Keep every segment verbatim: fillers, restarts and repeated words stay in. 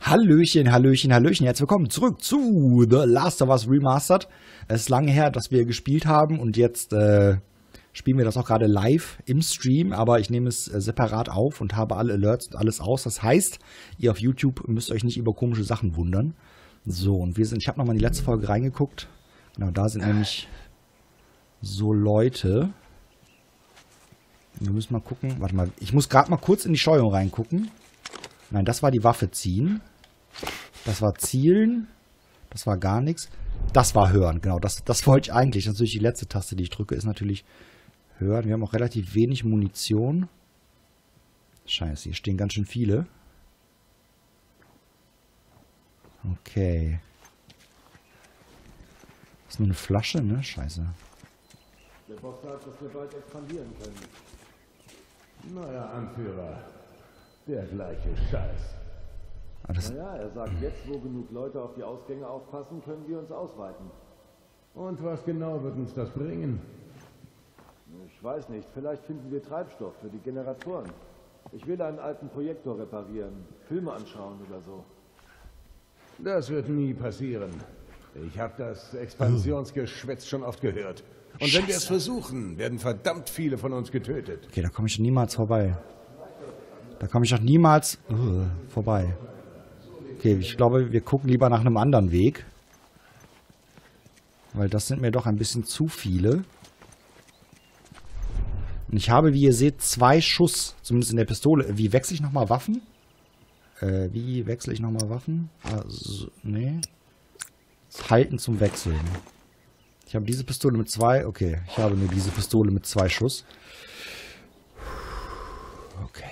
Hallöchen, Hallöchen, Hallöchen. Herzlich willkommen zurück zu The Last of Us Remastered. Es ist lange her, dass wir gespielt haben und jetzt äh, spielen wir das auch gerade live im Stream, aber ich nehme es äh, separat auf und habe alle Alerts und alles aus. Das heißt, ihr auf YouTube müsst euch nicht über komische Sachen wundern. So, und wir sind, ich habe nochmal in die letzte Folge reingeguckt. Genau, da sind nämlich so Leute. Wir müssen mal gucken. Warte mal, ich muss gerade mal kurz in die Steuerung reingucken. Nein, das war die Waffe ziehen. Das war zielen. Das war gar nichts. Das war hören, genau. Das, das wollte ich eigentlich. Das ist natürlich die letzte Taste, die ich drücke, ist natürlich hören. Wir haben auch relativ wenig Munition. Scheiße, hier stehen ganz schön viele. Okay. Das ist nur eine Flasche, ne? Scheiße. Der Boss sagt, dass wir bald expandieren können. Neuer Anführer. Der gleiche Scheiß. Ah, naja, er sagt, jetzt wo genug Leute auf die Ausgänge aufpassen, können wir uns ausweiten. Und was genau wird uns das bringen? Ich weiß nicht, vielleicht finden wir Treibstoff für die Generatoren. Ich will einen alten Projektor reparieren, Filme anschauen oder so. Das wird nie passieren. Ich habe das Expansionsgeschwätz schon oft gehört. Und Scheiße. Wenn wir es versuchen, werden verdammt viele von uns getötet. Okay, da komme ich niemals vorbei. Da komme ich doch niemals uh, vorbei. Okay, ich glaube, wir gucken lieber nach einem anderen Weg. Weil das sind mir doch ein bisschen zu viele. Und ich habe, wie ihr seht, zwei Schuss. Zumindest in der Pistole. Wie wechsle ich nochmal Waffen? Äh, wie wechsle ich nochmal Waffen? Also, nee. Halten zum Wechseln. Ich habe diese Pistole mit zwei. Okay, ich habe nur diese Pistole mit zwei Schuss. Okay.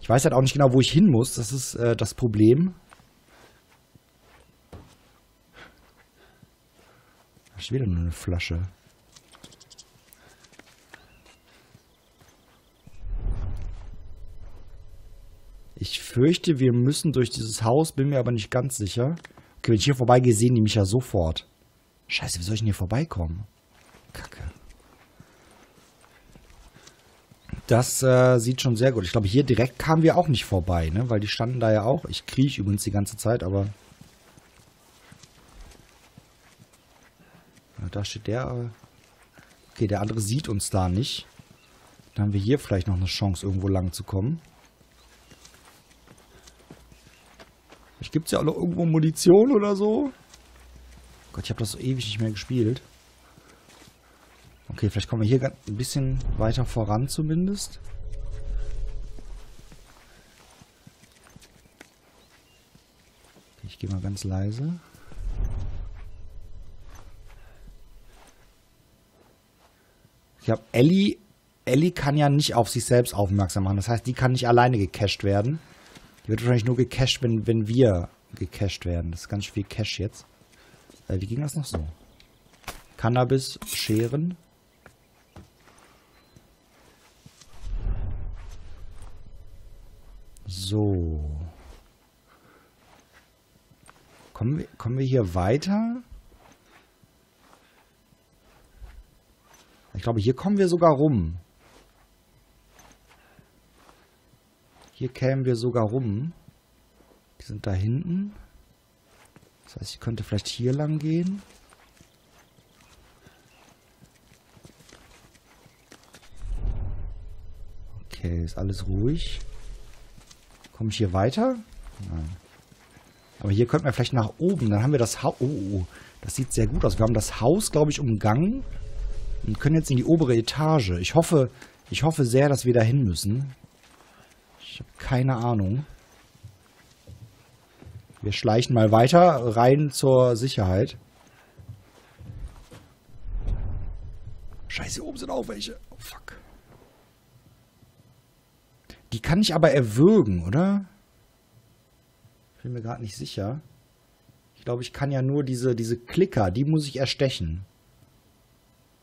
Ich weiß halt auch nicht genau, wo ich hin muss. Das ist äh, das Problem. Da ist wieder nur eine Flasche. Ich fürchte, wir müssen durch dieses Haus. Bin mir aber nicht ganz sicher. Okay, wenn ich hier vorbeigehe, sehen die mich ja sofort. Scheiße, wie soll ich denn hier vorbeikommen? Kacke. Das äh, sieht schon sehr gut. Ich glaube, hier direkt kamen wir auch nicht vorbei, ne? Weil die standen da ja auch. Ich krieche übrigens die ganze Zeit, aber... Ja, da steht der... Okay, der andere sieht uns da nicht. Dann haben wir hier vielleicht noch eine Chance, irgendwo lang zu kommen. Vielleicht gibt es ja auch noch irgendwo Munition oder so. Gott, ich habe das so ewig nicht mehr gespielt. Okay, vielleicht kommen wir hier ein bisschen weiter voran zumindest. Okay, ich gehe mal ganz leise. Ich habe Ellie. Ellie kann ja nicht auf sich selbst aufmerksam machen. Das heißt, die kann nicht alleine gecached werden. Die wird wahrscheinlich nur gecached, wenn, wenn wir gecached werden. Das ist ganz viel Cash jetzt. Äh, wie ging das noch so? Cannabis, Scheren. So. Kommen wir, kommen wir hier weiter? Ich glaube, hier kommen wir sogar rum. Hier kämen wir sogar rum. Die sind da hinten. Das heißt, ich könnte vielleicht hier lang gehen. Okay, ist alles ruhig. Komme ich hier weiter? Nein. Aber hier könnten wir vielleicht nach oben. Dann haben wir das Haus. Oh, oh, das sieht sehr gut aus. Wir haben das Haus, glaube ich, umgangen. Und können jetzt in die obere Etage. Ich hoffe, ich hoffe sehr, dass wir da hin müssen. Ich habe keine Ahnung. Wir schleichen mal weiter rein zur Sicherheit. Scheiße, hier oben sind auch welche. Oh, fuck. Die kann ich aber erwürgen, oder? Ich bin mir gerade nicht sicher. Ich glaube, ich kann ja nur diese, diese Klicker, die muss ich erstechen.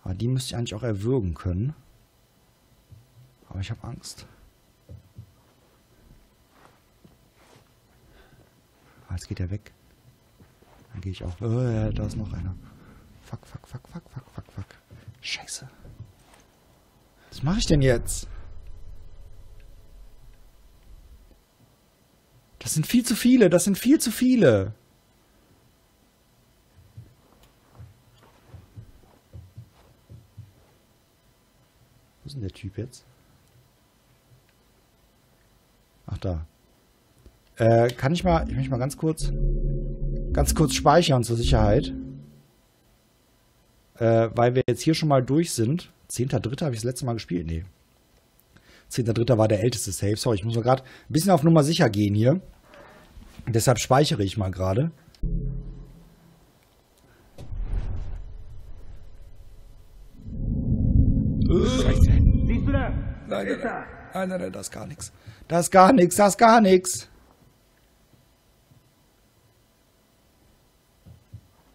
Aber die müsste ich eigentlich auch erwürgen können. Aber ich habe Angst. Ah, jetzt geht er weg. Dann gehe ich auch. Oh, ja, da ist noch einer. Fuck, fuck, fuck, fuck, fuck, fuck, fuck. Scheiße. Was mache ich denn jetzt? Das sind viel zu viele, das sind viel zu viele. Wo ist denn der Typ jetzt? Ach, da. Äh, kann ich mal, ich möchte mal ganz kurz, ganz kurz speichern zur Sicherheit. Äh, weil wir jetzt hier schon mal durch sind. zehnter dritter habe ich das letzte Mal gespielt. Nee. zehnter dritter war der älteste Save. Sorry, ich muss mal gerade ein bisschen auf Nummer sicher gehen hier. Deshalb speichere ich mal gerade. Siehst du das? Nein, nein, nein. Nein, nein, nein, das ist gar nichts. Das ist gar nichts, das ist gar nichts.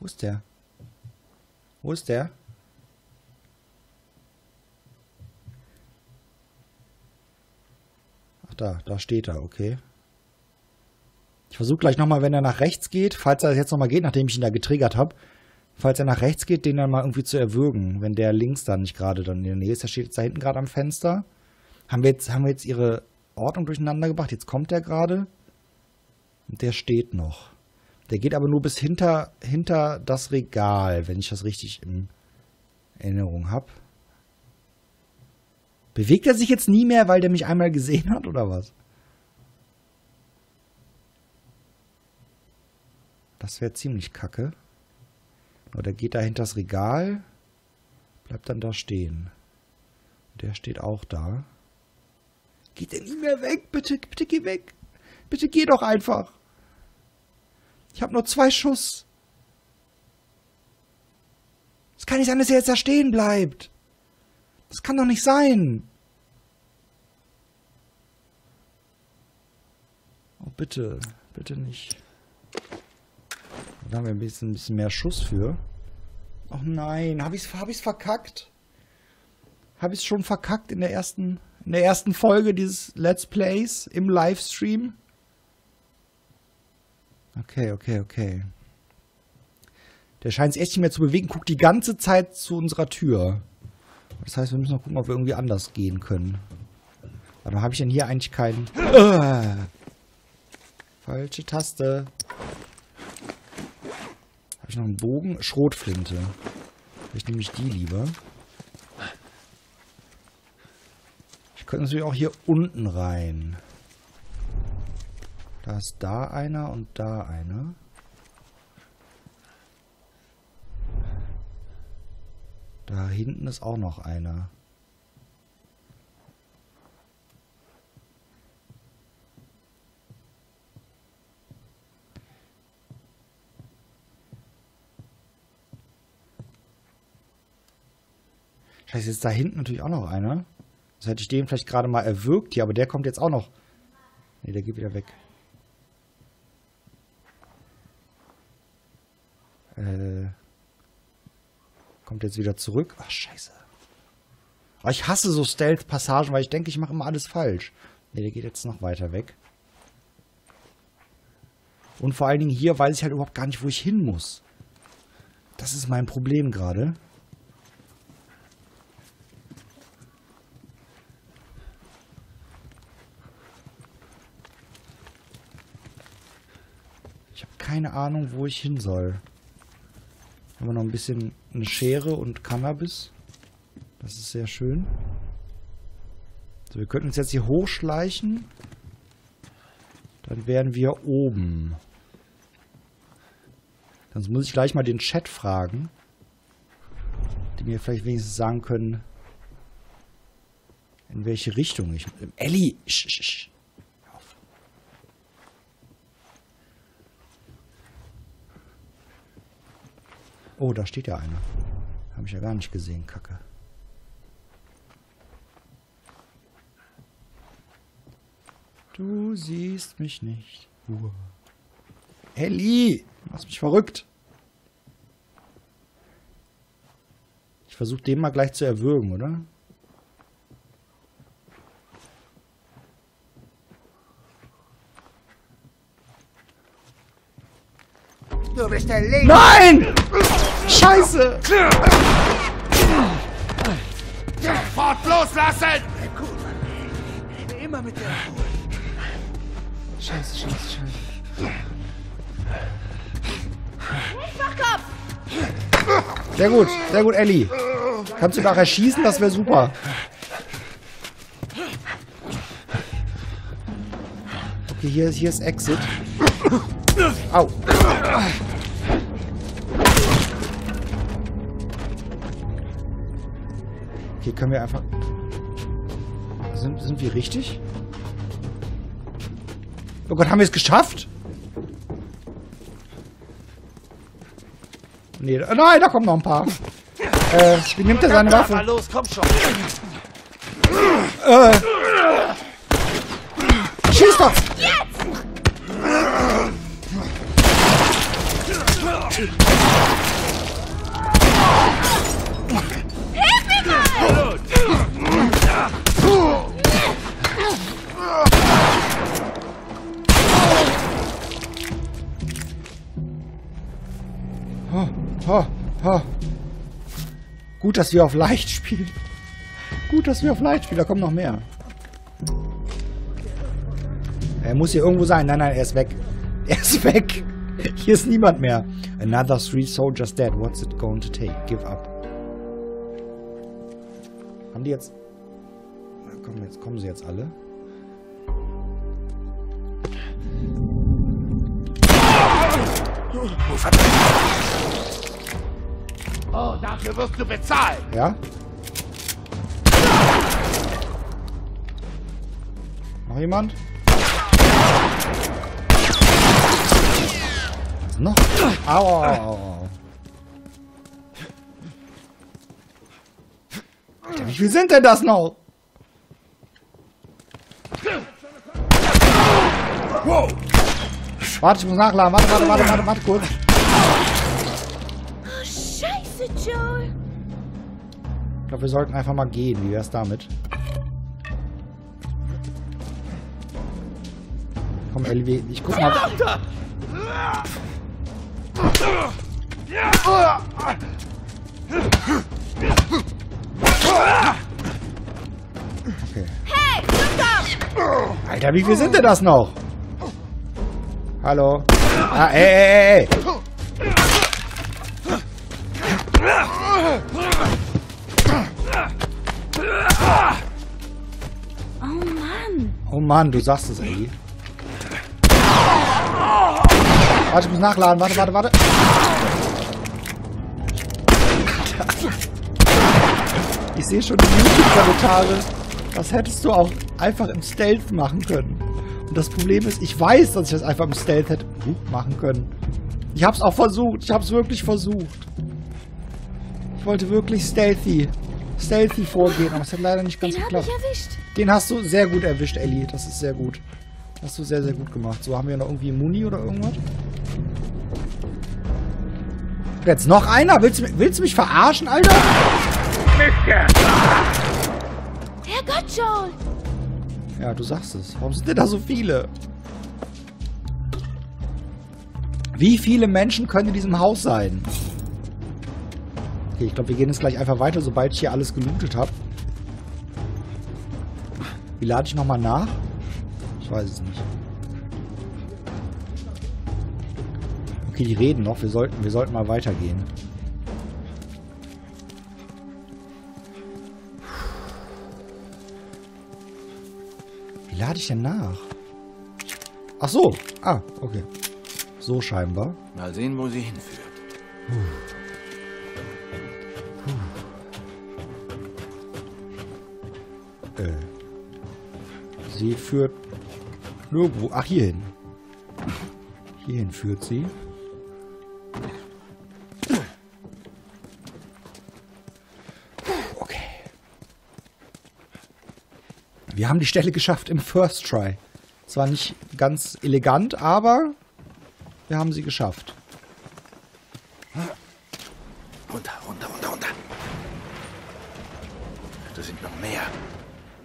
Wo ist der? Wo ist der? Ach da, da steht er, okay. Ich versuche gleich nochmal, wenn er nach rechts geht, falls er jetzt nochmal geht, nachdem ich ihn da getriggert habe, falls er nach rechts geht, den dann mal irgendwie zu erwürgen, wenn der links dann nicht gerade dann in der Nähe ist. Der steht jetzt da hinten gerade am Fenster. Haben wir jetzt, haben wir jetzt ihre Ordnung durcheinander gebracht? Jetzt kommt der gerade. Und der steht noch. Der geht aber nur bis hinter, hinter das Regal, wenn ich das richtig in Erinnerung habe. Bewegt er sich jetzt nie mehr, weil der mich einmal gesehen hat, oder was? Das wäre ziemlich kacke. Aber der geht da hinter das Regal, bleibt dann da stehen. Der steht auch da. Geht er nie mehr weg? Bitte, bitte geh weg. Bitte geh doch einfach. Ich habe nur zwei Schuss. Es kann nicht sein, dass er jetzt da stehen bleibt. Das kann doch nicht sein. Oh, bitte. Bitte nicht. Da haben wir ein bisschen, ein bisschen mehr Schuss für. Oh nein, habe ich es hab ich's verkackt? Habe ich es schon verkackt in der, ersten, in der ersten Folge dieses Let's Plays im Livestream? Okay, okay, okay. Der scheint es echt nicht mehr zu bewegen. Guckt die ganze Zeit zu unserer Tür. Das heißt, wir müssen noch gucken, ob wir irgendwie anders gehen können. Aber habe ich denn hier eigentlich keinen... Ah! Falsche Taste. Habe ich noch einen Bogen? Schrotflinte. Ich nehme mich die lieber. Ich könnte natürlich auch hier unten rein. Da ist da einer und da einer. Da hinten ist auch noch einer. Scheiße, jetzt ist da hinten natürlich auch noch einer. Das hätte ich den vielleicht gerade mal erwürgt hier, aber der kommt jetzt auch noch. Ne, der geht wieder weg. Äh, kommt jetzt wieder zurück. Ach, scheiße. Aber ich hasse so Stealth-Passagen, weil ich denke, ich mache immer alles falsch. Ne, der geht jetzt noch weiter weg. Und vor allen Dingen hier weiß ich halt überhaupt gar nicht, wo ich hin muss. Das ist mein Problem gerade. Ich habe keine Ahnung, wo ich hin soll. Haben wir noch ein bisschen eine Schere und Cannabis. Das ist sehr schön. So, wir könnten uns jetzt hier hochschleichen. Dann wären wir oben. Sonst muss ich gleich mal den Chat fragen. Die mir vielleicht wenigstens sagen können, in welche Richtung ich... Ellie! Sch, sch, sch. Oh, da steht ja einer. Habe ich ja gar nicht gesehen, Kacke. Du siehst mich nicht. Uh. Ellie! Du machst mich verrückt. Ich versuche den mal gleich zu erwürgen, oder? Du bist der Link. Nein! Scheiße! Sofort loslassen! Immer mit der Ruhe. Scheiße, scheiße, scheiße. Schwachkopf! Sehr gut, sehr gut, Ellie. Kannst du nachher schießen? Das wäre super. Okay, hier, hier ist Exit. Au. Okay, können wir einfach... Sind, sind wir richtig? Oh Gott, haben wir es geschafft? Nee, da, nein, da kommen noch ein paar. Äh, wie nimmt er seine Waffe? Los, komm schon. Äh. Schieß doch! Oh, oh. Gut, dass wir auf leicht spielen. Gut, dass wir auf leicht spielen. Da kommen noch mehr. Er muss hier irgendwo sein. Nein, nein, er ist weg. Er ist weg. Hier ist niemand mehr. Another three soldiers dead. What's it going to take? Give up. Haben die jetzt... Komm, jetzt kommen sie jetzt alle. Oh, verdammt. Oh, dafür wirst du bezahlt! Ja? Noch jemand? Noch? Aua! Alter, wie viel sind denn das noch? Wow! Warte, ich muss nachladen. Warte, warte, warte, warte, warte kurz. Joel. Ich glaube, wir sollten einfach mal gehen. Wie wär's damit? Komm, Ellie, ich guck mal. Okay. Hey, Alter, wie viel sind denn das noch? Hallo? Ah, ey, ey, ey. Oh Mann, du sagst es, Ellie. Warte, ich muss nachladen. Warte, warte, warte. Ich sehe schon die YouTube-Kommentare. Das hättest du auch einfach im Stealth machen können. Und das Problem ist, ich weiß, dass ich das einfach im Stealth hätte machen können. Ich hab's auch versucht. Ich hab's wirklich versucht. Ich wollte wirklich stealthy, stealthy vorgehen, aber es hat leider nicht ganz geklappt. Den hab ich erwischt. Den hast du sehr gut erwischt, Ellie. Das ist sehr gut. Hast du sehr, sehr gut gemacht. So, haben wir noch irgendwie Muni oder irgendwas? Jetzt noch einer? Willst du, willst du mich verarschen, Alter? Herrgott, Joel! Ja, du sagst es. Warum sind denn da so viele? Wie viele Menschen können in diesem Haus sein? Okay, ich glaube, wir gehen jetzt gleich einfach weiter, sobald ich hier alles gelootet habe. Wie lade ich nochmal nach? Ich weiß es nicht. Okay, die reden noch. Wir sollten, wir sollten mal weitergehen. Wie lade ich denn nach? Ach so. Ah, okay. So scheinbar. Mal sehen, wo sie hinführt. Puh. Sie führt nirgendwo. Ach, hierhin. Hierhin führt sie. Okay. Wir haben die Stelle geschafft im First Try. Zwar nicht ganz elegant, aber wir haben sie geschafft. Runter, runter, runter, runter. Da sind noch mehr.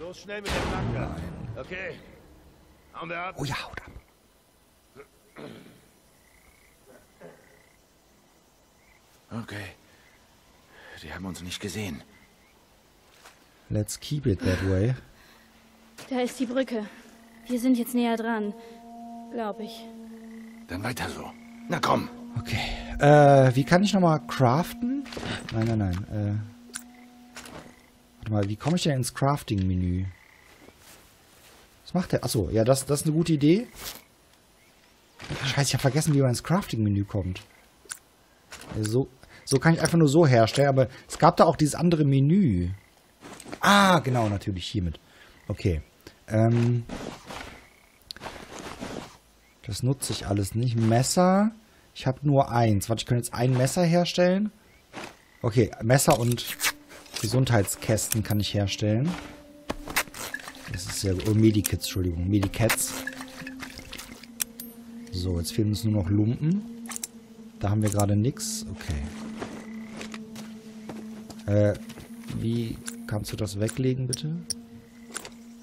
Los, schnell mit der Planke. Nein. Okay. Hauen wir ab. Oh ja, haut ab. Okay. Die haben uns nicht gesehen. Let's keep it that way. Da ist die Brücke. Wir sind jetzt näher dran. Glaube ich. Dann weiter so. Na komm. Okay. Äh, wie kann ich nochmal craften? Nein, nein, nein. Äh, warte mal, wie komme ich denn ins Crafting-Menü? Was macht der? Achso, ja, das, das ist eine gute Idee. Scheiße, ich habe vergessen, wie man ins Crafting-Menü kommt. So, so kann ich einfach nur so herstellen, aber es gab da auch dieses andere Menü. Ah, genau, natürlich hiermit. Okay. Ähm, das nutze ich alles nicht. Messer. Ich habe nur eins. Warte, ich könnte jetzt ein Messer herstellen. Okay, Messer und Gesundheitskästen kann ich herstellen. Das ist ja... Oh, Medikits, Entschuldigung. Medikits. So, jetzt fehlen uns nur noch Lumpen. Da haben wir gerade nichts. Okay. Äh, wie kannst du das weglegen, bitte?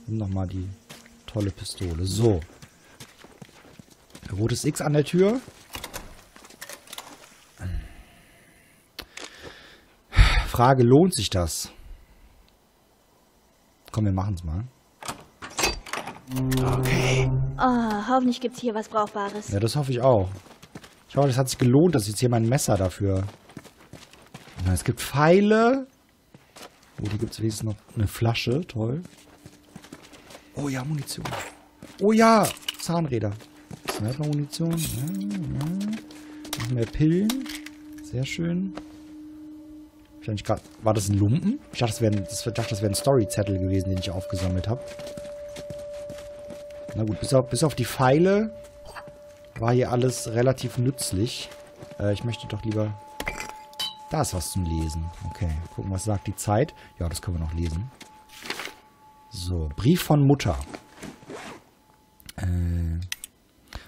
Nimm nochmal die tolle Pistole. So. Rotes X an der Tür. Frage, lohnt sich das? Komm, wir machen's mal. Okay. Oh, hoffentlich gibt's hier was Brauchbares. Ja, das hoffe ich auch. Ich hoffe, das hat sich gelohnt, dass ich jetzt hier mein Messer dafür... Na, es gibt Pfeile. Oh, hier gibt's wenigstens noch eine Flasche. Toll. Oh ja, Munition. Oh ja, Zahnräder. Sniper-Munition. Ja, ja. Noch mehr Pillen. Sehr schön. Vielleicht grad, war das ein Lumpen? Ich dachte, das wäre ein, wär ein Story-Zettel gewesen, den ich aufgesammelt habe. Na gut, bis auf, bis auf die Pfeile war hier alles relativ nützlich. Äh, ich möchte doch lieber... Da ist was zum Lesen. Okay, gucken, was sagt die Zeit. Ja, das können wir noch lesen. So, Brief von Mutter. Äh...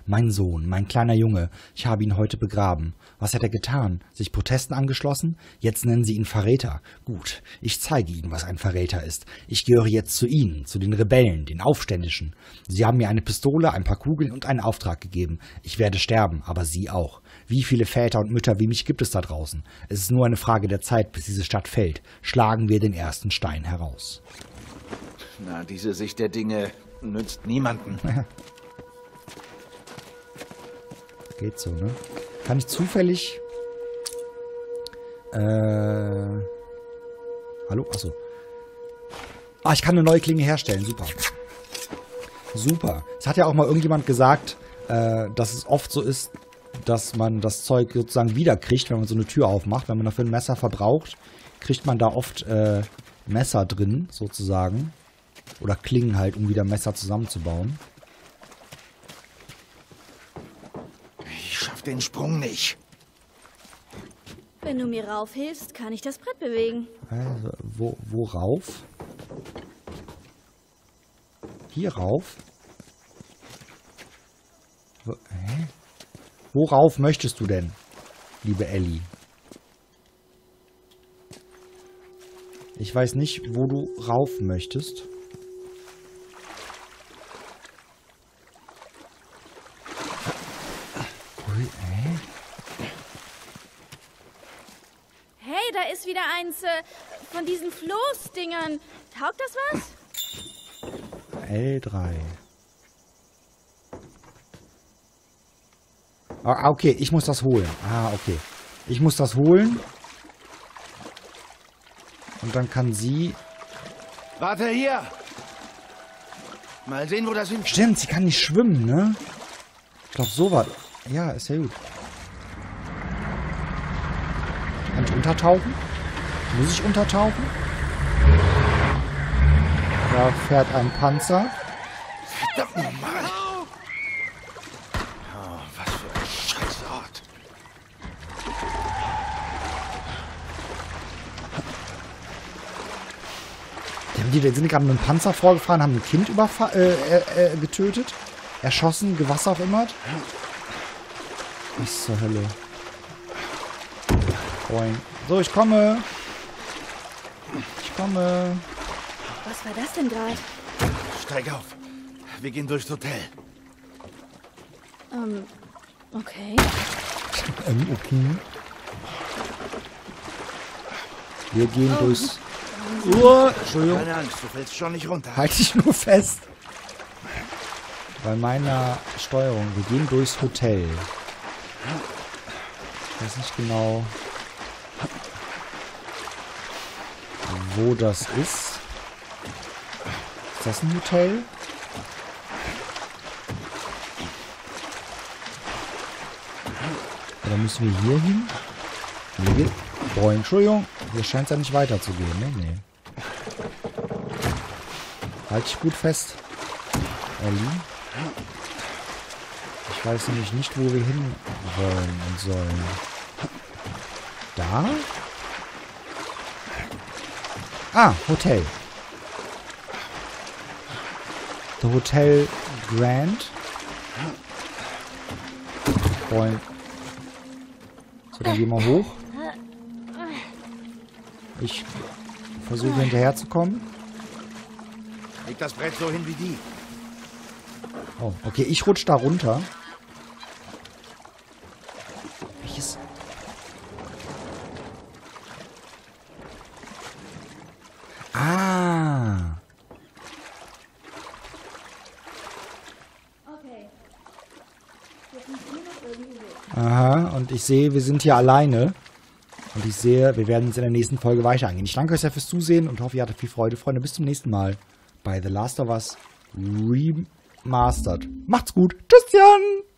Mein Sohn, mein kleiner Junge, ich habe ihn heute begraben. Was hat er getan? Sich Protesten angeschlossen? Jetzt nennen sie ihn Verräter. Gut, ich zeige ihnen, was ein Verräter ist. Ich gehöre jetzt zu ihnen, zu den Rebellen, den Aufständischen. Sie haben mir eine Pistole, ein paar Kugeln und einen Auftrag gegeben. Ich werde sterben, aber sie auch. Wie viele Väter und Mütter wie mich gibt es da draußen? Es ist nur eine Frage der Zeit, bis diese Stadt fällt. Schlagen wir den ersten Stein heraus. Na, diese Sicht der Dinge nützt niemanden. Geht so, ne? Kann ich zufällig... Äh... Hallo? Achso. Ah, ich kann eine neue Klinge herstellen. Super. Super. Es hat ja auch mal irgendjemand gesagt, äh, dass es oft so ist, dass man das Zeug sozusagen wiederkriegt, wenn man so eine Tür aufmacht. Wenn man dafür ein Messer verbraucht, kriegt man da oft äh, Messer drin, sozusagen. Oder Klingen halt, um wieder Messer zusammenzubauen. Den Sprung nicht. Wenn du mir raufhilfst, kann ich das Brett bewegen. Also, wo, wo rauf? Hier rauf? Wo, hä? Worauf möchtest du denn, liebe Ellie? Ich weiß nicht, wo du rauf möchtest. Wieder eins äh, von diesen Floßdingern. Taugt das was? L drei. Ah, okay, ich muss das holen. Ah, okay. Ich muss das holen. Und dann kann sie... Warte hier! Mal sehen, wo das hin... Stimmt, sie kann nicht schwimmen, ne? Ich glaube, so war... Ja, ist ja gut. Kann ich untertauchen? Muss ich untertauchen? Da fährt ein Panzer. Verdammt nochmal! Oh, was für ein Scheißort! Die sind gerade mit einem Panzer vorgefahren, haben ein Kind überfa äh, äh, getötet, erschossen, gewasserfümmert. Was zur Hölle? Boing. So, ich komme. Ich komme. Was war das denn gerade? Steig auf. Wir gehen durchs Hotel. Ähm, um, okay. Ähm, okay. Wir gehen oh. durchs... Oh, Entschuldigung. Keine Angst, du fällst schon nicht runter. Halt dich nur fest. Bei meiner Steuerung. Wir gehen durchs Hotel. Ich weiß nicht genau, wo das ist. Ist das ein Hotel? Oder müssen wir hier hin? Nee. Boah, Entschuldigung. Hier scheint es ja nicht weiterzugehen, ne? Nee. Halt dich gut fest, Ellie. Ich weiß nämlich nicht, wo wir hin wollen und sollen. Da? Ah, Hotel. The Hotel Grand. Boing. So, dann gehen wir hoch. Ich versuche hinterherzukommen. Leg das Brett so hin wie die. Oh, okay, ich rutsche da runter. Welches? Ah. Okay. Aha, und ich sehe, wir sind hier alleine. Und ich sehe, wir werden es in der nächsten Folge weiter angehen. Ich danke euch sehr fürs Zusehen und hoffe, ihr hattet viel Freude. Freunde, bis zum nächsten Mal bei The Last of Us Remastered. Macht's gut. Tschüss, Jan.